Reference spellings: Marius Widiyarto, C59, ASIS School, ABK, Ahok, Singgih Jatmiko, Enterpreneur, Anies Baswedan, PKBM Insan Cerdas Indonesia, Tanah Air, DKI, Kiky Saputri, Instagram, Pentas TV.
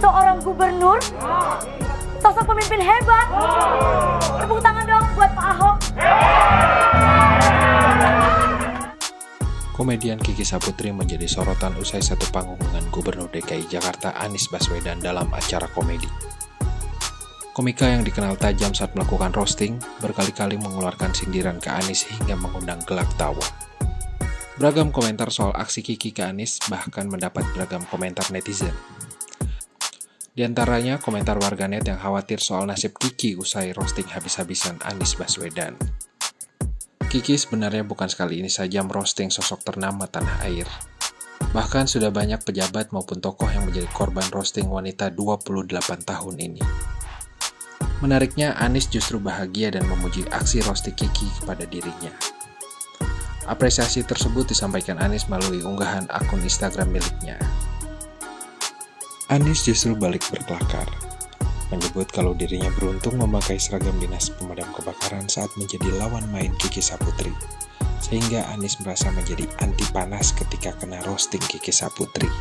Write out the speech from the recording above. seorang gubernur, sosok pemimpin hebat. Tepuk tangan dong buat Pak Ahok. Komedian Kiky Saputri menjadi sorotan usai satu panggung dengan Gubernur DKI Jakarta Anies Baswedan dalam acara komedi. Komika yang dikenal tajam saat melakukan roasting berkali-kali mengeluarkan sindiran ke Anies hingga mengundang gelak tawa. Beragam komentar soal aksi Kiky ke Anies bahkan mendapat beragam komentar netizen. Di antaranya komentar warganet yang khawatir soal nasib Kiky usai roasting habis-habisan Anies Baswedan. Kiky sebenarnya bukan sekali ini saja merosting sosok ternama Tanah Air. Bahkan sudah banyak pejabat maupun tokoh yang menjadi korban roasting wanita 28 tahun ini. Menariknya, Anies justru bahagia dan memuji aksi roasting Kiky kepada dirinya. Apresiasi tersebut disampaikan Anies melalui unggahan akun Instagram miliknya. Anies justru balik berkelakar, menyebut kalau dirinya beruntung memakai seragam dinas pemadam kebakaran saat menjadi lawan main Kiky Saputri, sehingga Anies merasa menjadi anti panas ketika kena roasting Kiky Saputri.